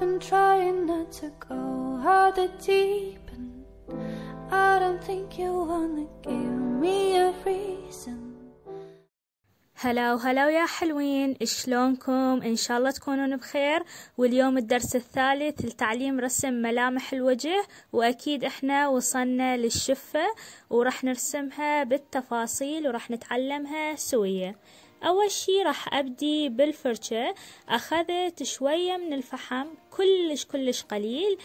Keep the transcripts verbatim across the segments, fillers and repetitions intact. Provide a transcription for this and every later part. been trying not to go out the deep end. I don't think you wanna give me a reason. هلا وهلا ويا حلوين، شلونكم؟ إن شاء الله تكونون بخير. واليوم الدرس الثالث لتعليم رسم ملامح الوجه، وأكيد إحنا وصلنا للشفة ورح نرسمها بالتفاصيل ورح نتعلمها سوية. أول شي رح أبدي بالفرشة، أخذت شوية من الفحم كلش كلش قليل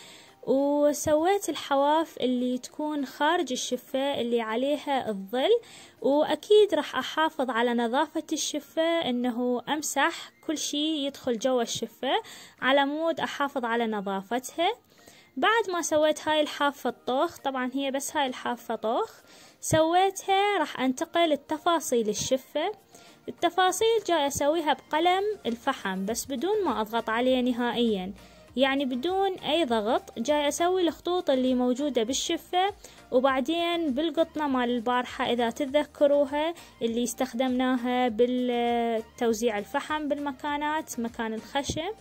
وسويت الحواف اللي تكون خارج الشفة اللي عليها الظل، وأكيد رح أحافظ على نظافة الشفة إنه أمسح كل شي يدخل جوا الشفة على مود أحافظ على نظافتها. بعد ما سويت هاي الحافة الطوخ، طبعا هي بس هاي الحافة طوخ سويتها، رح أنتقل لتفاصيل الشفة. التفاصيل جاي أسويها بقلم الفحم بس بدون ما أضغط عليه نهائيا، يعني بدون أي ضغط جاي أسوي الخطوط اللي موجودة بالشفة، وبعدين بالقطنة مال البارحة إذا تتذكروها اللي استخدمناها بالتوزيع الفحم بالمكانات مكان الخشم،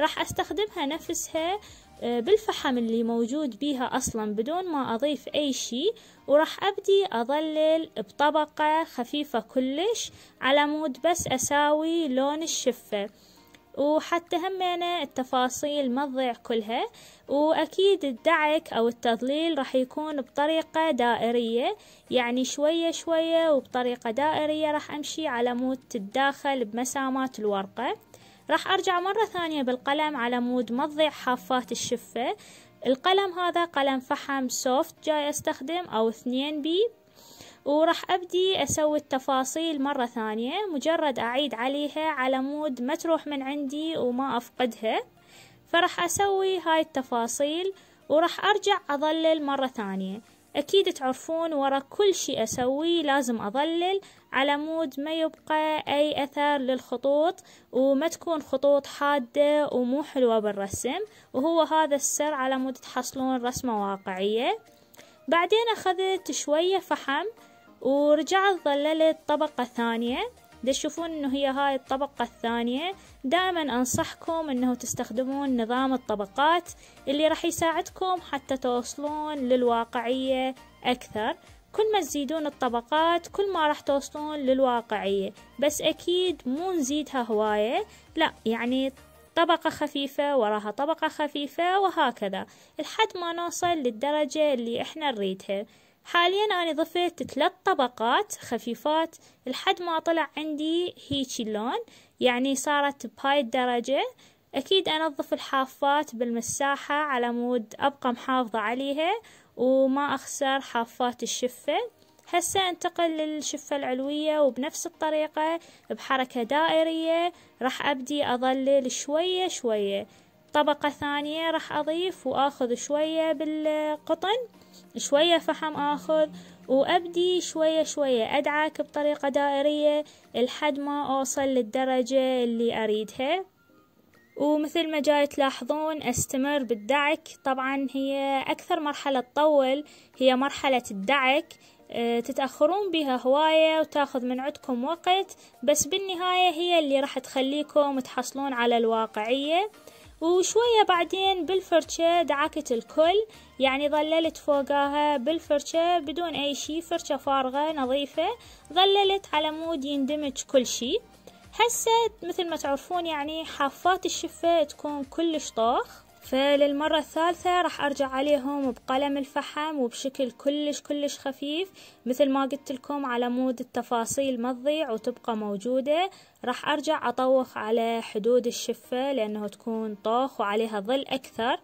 راح أستخدمها نفسها بالفحم اللي موجود بيها أصلا بدون ما أضيف أي شي، وراح أبدي أظلل بطبقة خفيفة كلش على مود بس أساوي لون الشفة، وحتى همينا التفاصيل ما تضيع كلها. وأكيد الدعك أو التظليل راح يكون بطريقة دائرية، يعني شوية شوية وبطريقة دائرية راح أمشي على مود تتداخل بمسامات الورقة. راح أرجع مرة ثانية بالقلم على مود ما تضيع حافات الشفة. القلم هذا قلم فحم سوفت جاي أستخدم أو اثنين بي، وراح أبدي أسوي التفاصيل مرة ثانية، مجرد أعيد عليها على مود ما تروح من عندي وما أفقدها. فراح أسوي هاي التفاصيل وراح أرجع أظلل مرة ثانية. أكيد تعرفون ورا كل شي أسوي لازم أظلل على مود ما يبقى أي أثر للخطوط، وما تكون خطوط حادة ومو حلوة بالرسم، وهو هذا السر على مود تحصلون رسمة واقعية. بعدين أخذت شوية فحم ورجعت ظللت طبقة ثانية، تشوفون انه هي هاي الطبقة الثانية. دائما انصحكم انه تستخدمون نظام الطبقات اللي راح يساعدكم حتى توصلون للواقعية اكثر، كل ما تزيدون الطبقات كل ما راح توصلون للواقعية، بس اكيد مو نزيدها هواية، لا يعني طبقة خفيفة وراها طبقة خفيفة وهكذا لحد ما نوصل للدرجة اللي احنا نريدها. حاليا انا ضفت ثلاث طبقات خفيفات لحد ما طلع عندي هيجي اللون، يعني صارت بهاي الدرجة. اكيد انظف الحافات بالمساحة على مود ابقى محافظة عليها وما اخسر حافات الشفة. هسه انتقل للشفة العلوية، وبنفس الطريقة بحركة دائرية راح ابدي اظلل شوية شوية. طبقة ثانية راح اضيف واخذ شوية بالقطن، شوية فحم اخذ وابدي شوية شوية ادعك بطريقة دائرية لحد ما اوصل للدرجة اللي اريدها. ومثل ما جاي تلاحظون استمر بالدعك، طبعا هي اكثر مرحلة تطول هي مرحلة الدعك، تتأخرون بها هواية وتاخذ من عندكم وقت، بس بالنهاية هي اللي راح تخليكم تحصلون على الواقعية. وشوية بعدين بالفرشة دعكت الكل، يعني ظللت فوقها بالفرشة بدون أي شي، فرشة فارغة نظيفة ظللت على مود يندمج كل شي. هسه مثل ما تعرفون يعني حافات الشفة تكون كلش طاخ، فللمرة الثالثة راح أرجع عليهم بقلم الفحم وبشكل كلش كلش خفيف، مثل ما قلت لكم على مود التفاصيل ما تضيع وتبقى موجودة. راح أرجع أطوخ على حدود الشفة لأنه تكون طوخ وعليها ظل أكثر،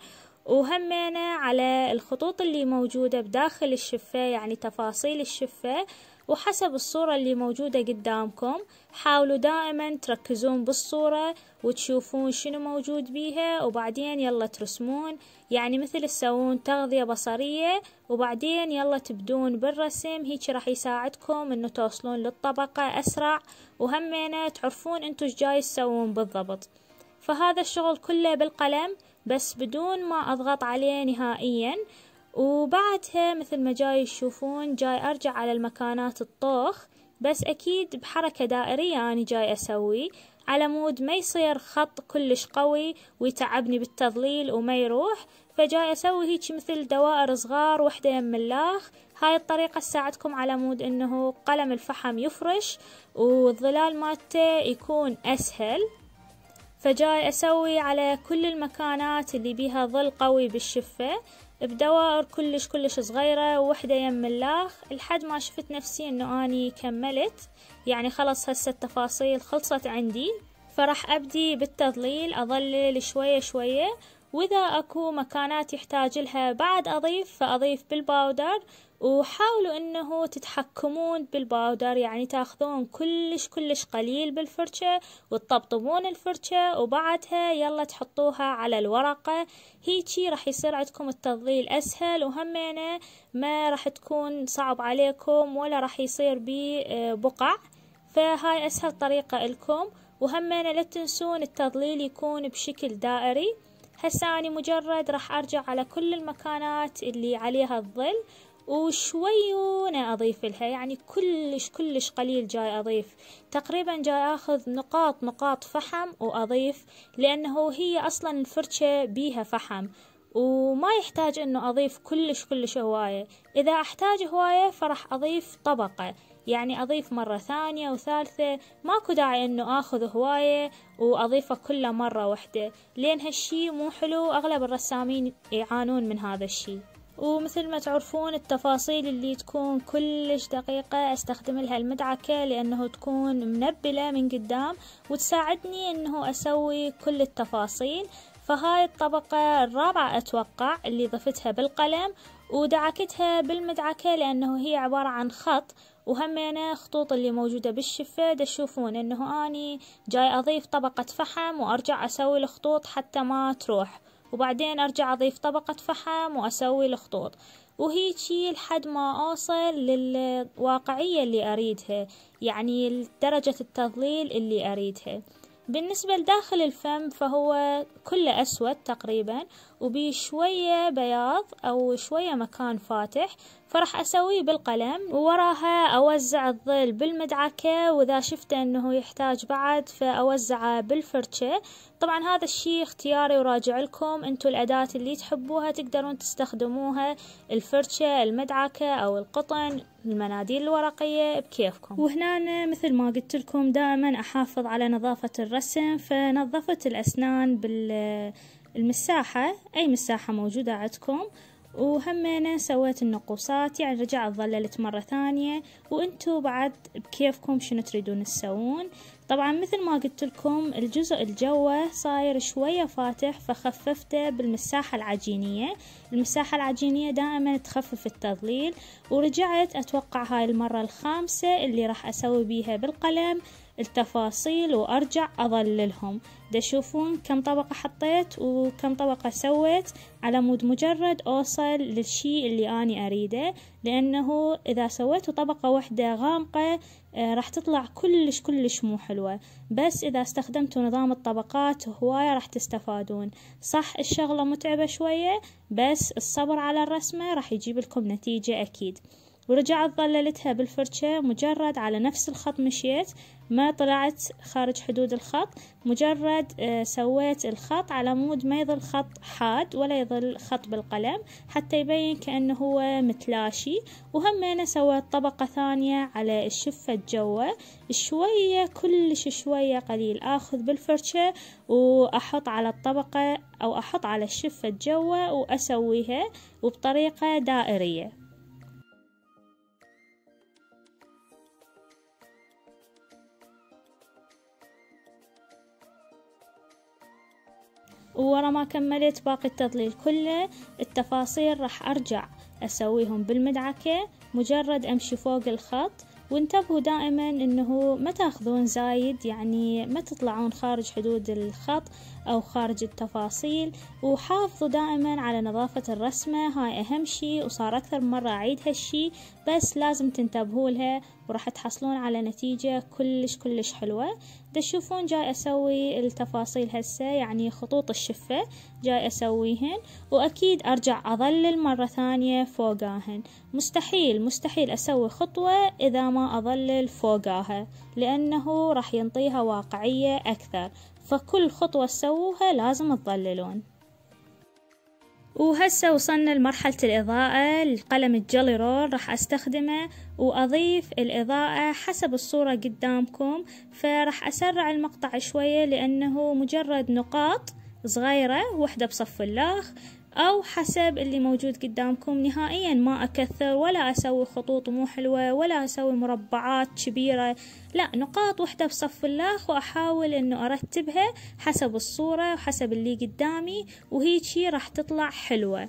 وهمينا على الخطوط اللي موجودة بداخل الشفة يعني تفاصيل الشفة. وحسب الصورة اللي موجودة قدامكم حاولوا دائما تركزون بالصورة وتشوفون شنو موجود بيها، وبعدين يلا ترسمون، يعني مثل تسوون تغذية بصرية وبعدين يلا تبدون بالرسم. هيك راح يساعدكم انه توصلون للطبقة اسرع، وهمينا تعرفون انتو ايش جاي تسوون بالضبط. فهذا الشغل كله بالقلم بس بدون ما اضغط عليه نهائيا. وبعدها مثل ما جاي تشوفون جاي ارجع على المكانات الطوخ، بس اكيد بحركة دائرية انا جاي اسوي على مود ما يصير خط كلش قوي ويتعبني بالتظليل وما يروح، فجاي اسوي هيك مثل دوائر صغار وحده يم اللاخ. هاي الطريقة تساعدكم على مود انه قلم الفحم يفرش والظلال مالته يكون اسهل. فجاي اسوي على كل المكانات اللي بيها ظل قوي بالشفة بدوائر كلش كلش صغيرة وحدة يم اللاخ، لحد ما شفت نفسي انه اني كملت، يعني خلص هسه التفاصيل خلصت عندي. فرح ابدي بالتظليل، اظلل شوية شوية، واذا اكو مكانات يحتاج لها بعد اضيف فاضيف بالباودر. وحاولوا انه تتحكمون بالباودر، يعني تاخذون كلش كلش قليل بالفرشة وتطبطبون الفرشة وبعدها يلا تحطوها على الورقة. هيجي راح يصير عندكم التظليل اسهل، وهمينه ما راح تكون صعب عليكم ولا راح يصير ببقع. فهاي اسهل طريقة لكم، وهمينه لا تنسون التظليل يكون بشكل دائري. هسه اني مجرد راح ارجع على كل المكانات اللي عليها الظل وشويونة اضيف لها، يعني كلش كلش قليل جاي اضيف، تقريبا جاي اخذ نقاط نقاط فحم واضيف، لانه هي اصلا الفرشة بيها فحم وما يحتاج انه اضيف كلش كلش هواية. اذا احتاج هواية فرح اضيف طبقة، يعني اضيف مرة ثانية وثالثة، ماكو داعي انه اخذ هواية واضيفه كله مرة واحدة، لان هالشي مو حلو، اغلب الرسامين يعانون من هذا الشي. ومثل ما تعرفون التفاصيل اللي تكون كلش دقيقة استخدم لها المدعكة، لانه تكون منبلة من قدام وتساعدني انه اسوي كل التفاصيل. فهاي الطبقة الرابعة اتوقع اللي ضفتها بالقلم ودعكتها بالمدعكة، لانه هي عبارة عن خط، وهمينه خطوط اللي موجودة بالشفة تشوفون انه اني جاي اضيف طبقة فحم وارجع اسوي الخطوط حتى ما تروح، وبعدين ارجع اضيف طبقة فحم واسوي الخطوط، وهيجي لحد ما اوصل للواقعية اللي اريدها، يعني درجة التظليل اللي اريدها. بالنسبة لداخل الفم فهو كله اسود تقريبا وبيه شوية بياض او شوية مكان فاتح، فرح اسويه بالقلم ووراها اوزع الظل بالمدعكة، واذا شفت انه يحتاج بعد فاوزعه بالفرشة. طبعا هذا الشي اختياري وراجع لكم انتو الاداة اللي تحبوها تقدرون تستخدموها، الفرشة المدعكة او القطن المناديل الورقية بكيفكم. وهنا مثل ما قلت لكم دائما احافظ على نظافة الرسم، فنظفت الاسنان بالمساحة اي مساحة موجودة عندكم، وهمينه سويت النقوصات، يعني رجعت ظللت مرة ثانية، وانتو بعد بكيفكم شنو تريدون تسوون. طبعا مثل ما قلت لكم الجزء الجوه صاير شوية فاتح فخففته بالمساحة العجينية، المساحة العجينية دائما تخفف التظليل. ورجعت اتوقع هاي المرة الخامسة اللي راح اسوي بيها بالقلم التفاصيل وارجع اظللهم، دشوفون كم طبقة حطيت وكم طبقة سويت على مود مجرد اوصل للشي اللي اني اريده، لانه اذا سويت طبقة واحدة غامقة راح تطلع كلش كلش مو حلوة. بس اذا استخدمتوا نظام الطبقات هواية راح تستفادون. صح الشغلة متعبة شوية، بس الصبر على الرسمة راح يجيب لكم نتيجة اكيد. ورجعت ظللتها بالفرشة، مجرد على نفس الخط مشيت، ما طلعت خارج حدود الخط، مجرد سويت الخط على مود ما يظل خط حاد ولا يظل خط بالقلم حتى يبين كأنه هو متلاشي. وهمينه سويت طبقة ثانية على الشفة الجوة شوية كلش شوية قليل، اخذ بالفرشة واحط على الطبقة او احط على الشفة الجوة واسويها وبطريقة دائرية. وورا ما كملت باقي التظليل كله التفاصيل راح ارجع اسويهم بالمدعكة، مجرد امشي فوق الخط، وانتبهوا دائما انه ما تاخذون زايد، يعني ما تطلعون خارج حدود الخط أو خارج التفاصيل، وحافظوا دائما على نظافة الرسمة، هاي أهم شي، وصار أكثر من مرة أعيد هالشي بس لازم تنتبهوا لها وراح تحصلون على نتيجة كلش كلش حلوة. تشوفون جاي أسوي التفاصيل هسه، يعني خطوط الشفة جاي أسويهن، وأكيد أرجع أظلل مرة ثانية فوقاهن، مستحيل مستحيل أسوي خطوة إذا ما أظلل فوقاها لأنه راح ينطيها واقعية أكثر، فكل خطوة تسووها لازم تظللون. وهسه وصلنا لمرحلة الإضاءة، القلم الجلي رول راح أستخدمه وأضيف الإضاءة حسب الصورة قدامكم، فراح أسرع المقطع شوية لأنه مجرد نقاط صغيرة وحدة بصف اللاخ أو حسب اللي موجود قدامكم. نهائيا ما أكثر ولا أسوي خطوط مو حلوة ولا أسوي مربعات كبيرة، لا، نقاط وحدة بصف اللاخ وأحاول أنه أرتبها حسب الصورة وحسب اللي قدامي، وهيك شي راح تطلع حلوة.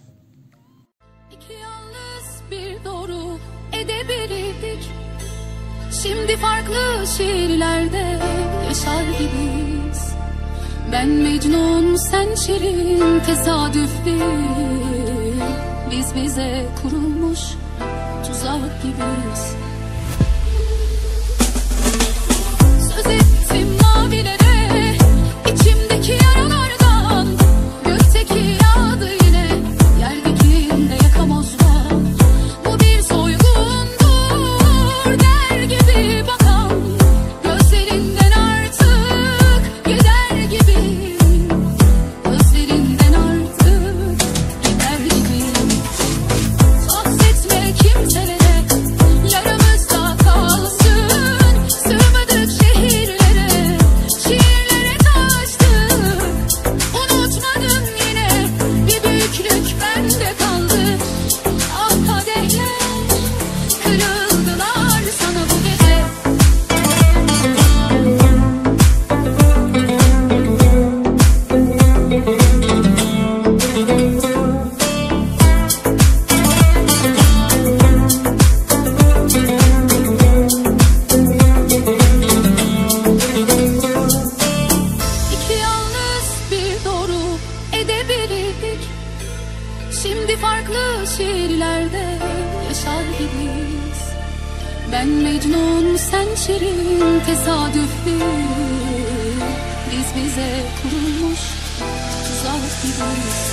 Ben Mecnun, sen Şirin, tesadüf değil. Biz bize kurulmuş tuzak gibiyiz. Söz ettim mavilere, içimdeki yaralardan. Gökteki yağdı yine, yerdekini de yakamazlar. Bu bir soygundur der gibi bakan, gözlerinden artık gider gibi. Biz bize kurulmuş tuzak gibiyiz.